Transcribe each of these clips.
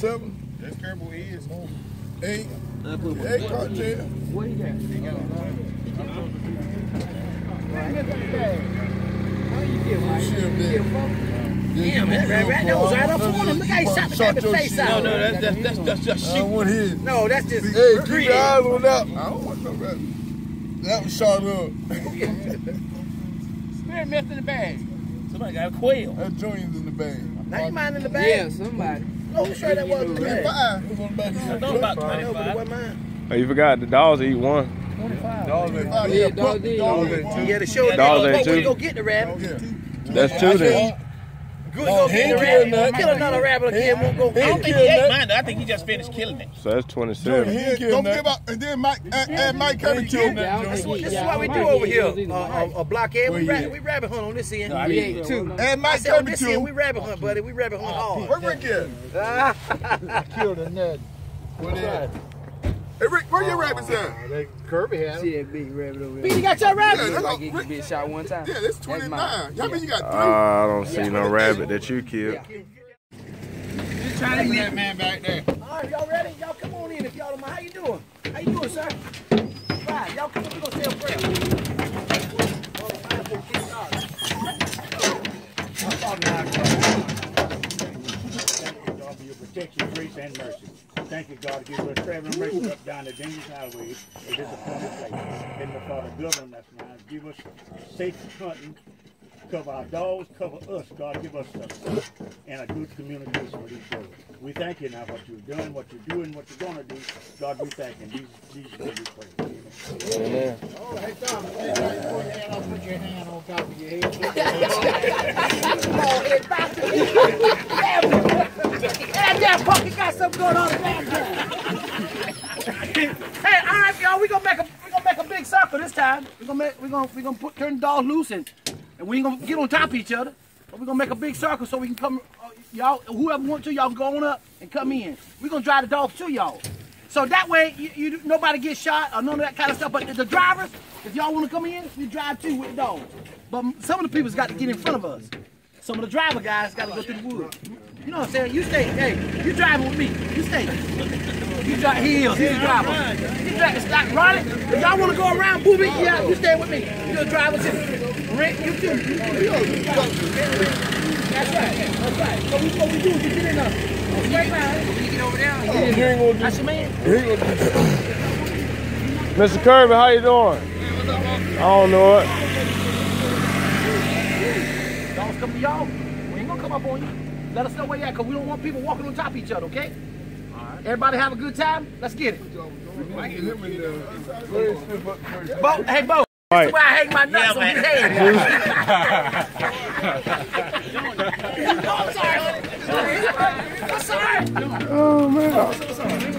7. That's careful, he is. 8. 8 cartel. What he got? He got damn, that nose right up on him. Look how he shot the baby face out. No, that's just shooting. No, that's just. Hey, keep your eyes on that. I don't want no rat. That was shot up. Spirit mess in the bag. Somebody got a quail. That joint's in the bag. Now you mine in the bag? Yeah, somebody. No, who sure that wasn't in the bag? It was on the bag. I know about 25. Oh, you forgot the dogs eat one. 25. Dogs ain't 2. Yeah, dogs ain't 2. Yeah, the show dogs ain't 2. Go get the rabbit. That's 2 then. Good, go get the rabbit. Kill another rabbit again. Won't go. I don't think he ate mine. I think he just finished killing it. So that's 27. Don't give up. And then Mike, and Mike coming to him. This is what we do over here. A blockhead. We rabbit hunt on this end. We ate 2. And Mike coming to him. We rabbit hunt, buddy. We rabbit hunt hard. Where Rick at? Killed a nut. What is that? Hey Rick, where your rabbits at? Kirby had him. That big rabbit over there. Petey got your rabbit? Yeah, like he been shot one time. Yeah, that's 29. Y'all mean you got 3? I don't see no rabbit that you killed. Just trying to get that man back there. All right, y'all ready? Y'all come on in if y'all don't mind. How you doing? How you doing, sir? Fine. Y'all come on. We're going to say a prayer. I'm talking God for your protection, grace, and mercy. Thank you, God, to give us traveling mercy up down the dangerous highways and disappointed places. Heavenly Father, govern us now. Give us safe hunting. Cover our dogs, cover us, God. Give us a, and a good communication with each other. We thank you now for what you've done, what you're doing, what you're going to do. God, we thank you. Jesus, we pray. Amen. Oh, hey, Tom, I'll put your hand on top of your head. That damn puppy got something going on in the bathroom. Hey, all right, y'all, we gonna make a big circle this time. We gonna turn the dog loose and we ain't gonna get on top of each other. But we gonna make a big circle so we can come. Y'all, whoever wants to, y'all can go on up and come in. We gonna drive the dogs to y'all. So that way, nobody gets shot or none of that kind of stuff. But the drivers, if y'all wanna come in, we drive too with the dogs. But some of the people's got to get in front of us. Some of the driver guys got to go through the woods. You know what I'm saying? You stay. Hey, you driving with me. You stay. You drive. He is. He's a driver. He drives. Like Ronnie, if y'all want to go around, Booby, yeah, you stay with me. You're a driver too. Rick, you too. That's right. That's right. So what we do is we get in a straight line. You get over there. That's your man. Mr. Kirby, how you doing? I don't know it. Dogs come to y'all. We ain't gonna come up on you. Let us know where you at, because we don't want people walking on top of each other, okay? All right. Everybody have a good time? Let's get it. Bo, hey, Bo, right. This is where I hang my nuts on your head. No, I'm sorry. I'm sorry. Oh, man. I'm sorry.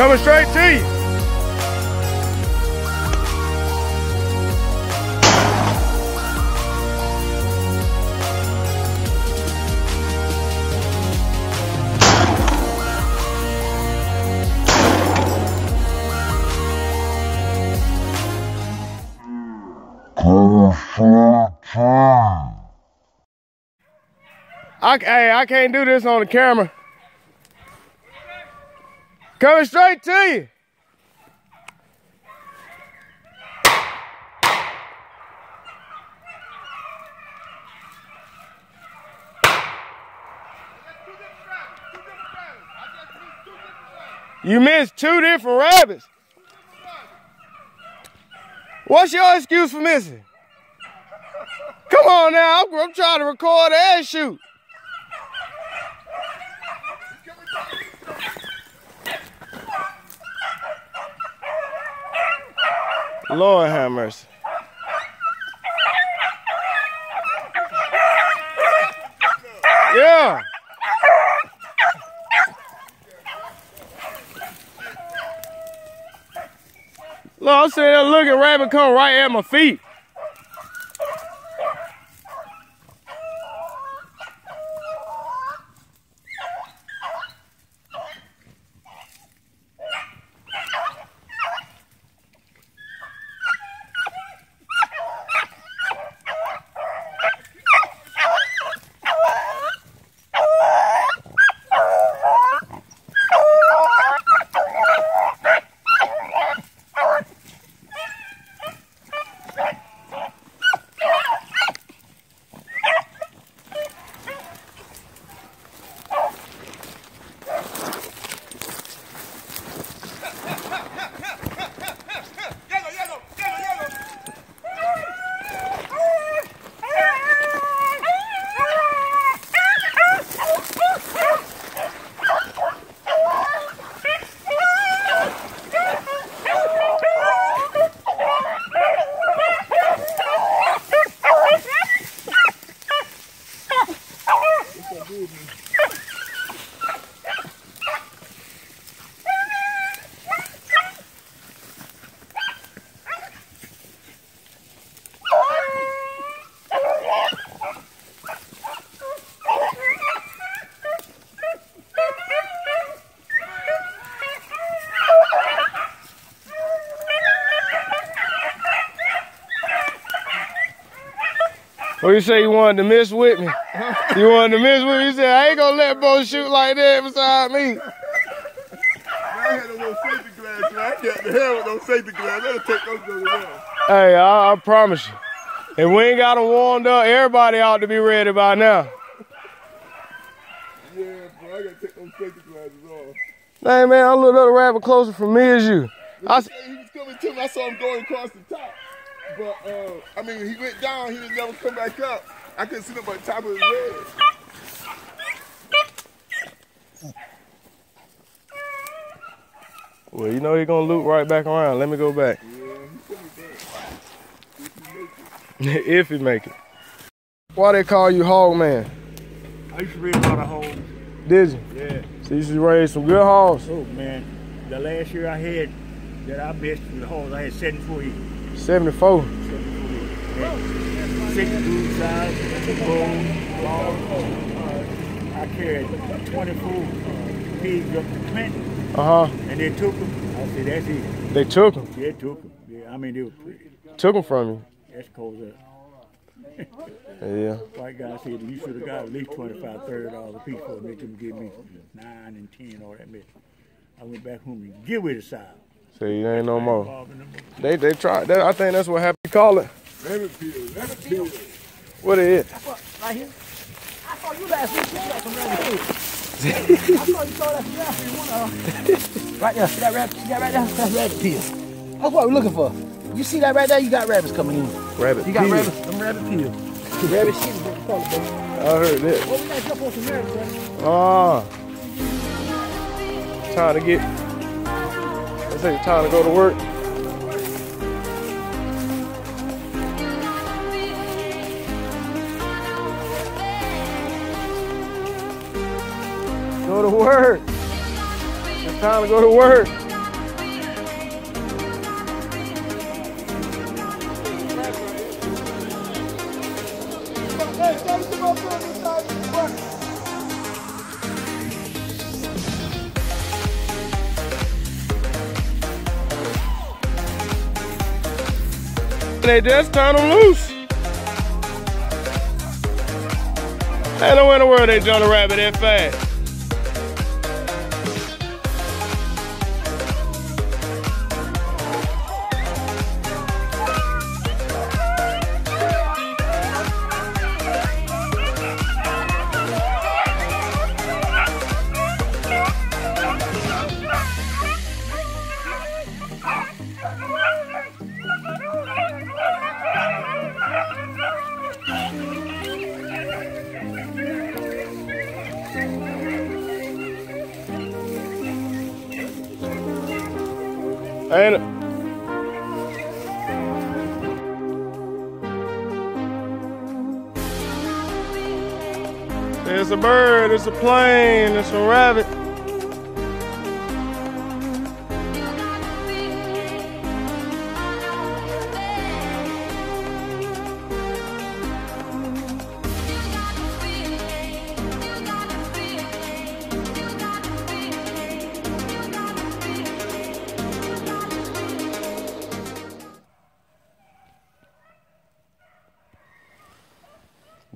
coming straight to you. Hey, I can't do this on the camera. Coming straight to you. You missed two different rabbits. What's your excuse for missing? Come on now, I'm trying to record and shoot. Lord have mercy. Yeah. Look, I'm sitting there looking, rabbit come right at my feet. Well, you say you wanted to miss with me. You wanted to miss with me. You said, I ain't gonna let Bo shoot like that beside me. I had a little safety glass, man. I got the hell with those safety glass. Let us take those guns down. Hey, I promise you. If we ain't got them warmed up, everybody ought to be ready by now. Yeah, bro, I gotta take those safety glasses off. Hey, man, I looked up the rabbit closer for me as you. He was coming to me. I saw him going across the top. But, I mean, he went down, he just never come back up. I couldn't see him by the top of his head. Well, you know he's going to loop right back around. Let me go back. Yeah, he's coming back. If he make it. Why they call you Hog Man? I used to raise a lot of hogs. Did you? Yeah. So you used to raise some good hogs? Oh, man. The last year I had that I missed with the hogs, I had 74 years. 74. 6 food size, bull, long. I carried 24 pigs up to Clinton. And they took them. I said, that's it. They took them? Yeah, took them. Yeah, I mean, they were pretty. Took them from you? That's cold up. Yeah. White guy said, you should have got at least $25, $30 a piece for them. They couldn't give me 9 and 10, all that mess. I went back home and get with the side. See, there ain't no more. They tried that. I think that's what happened. You call it? Rabbit peel. Rabbit peel. What is it? Right here. I saw you last week. You got some rabbit peel. I saw you last week. Right there. See that rabbit? See that right there? That's rabbit peel. That's what we're looking for. You see that right there? You got rabbits coming in. Rabbit peel. You got rabbits. Them rabbit peel. Rabbit shit is what you call it, baby. I heard that. Well, we got to jump on some rabbits, right? Ah. Time to get... It's time to go to work. Go to work. It's time to go to work. They just turn them loose. Ain't no way in the world they jump a rabbit that fast. Ain't it? There's a bird, it's a plane, it's a rabbit.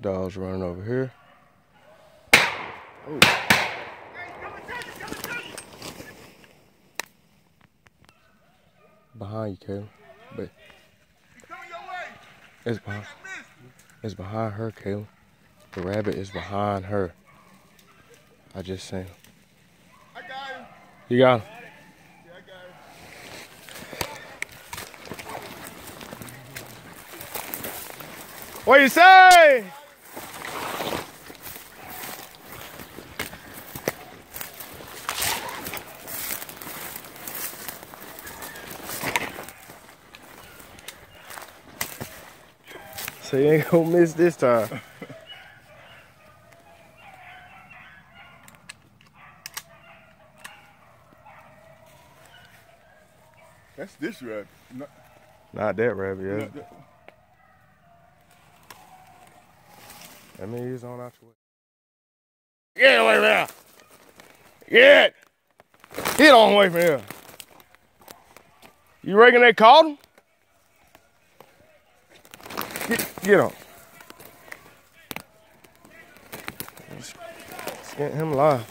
Dogs running over here. Ooh. Behind you, Caleb. But it's behind. It's behind her, Caleb. The rabbit is behind her. I just seen him. I got him. You got him. What you say? So you ain't gonna miss this time. That's this rabbit. Not that rabbit, yeah. I mean, he's on our way. Get away from here! Get on away from here! You reckon they caught him? Get on. Let's get him live.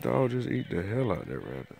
Dog just eat the hell out of that rabbit.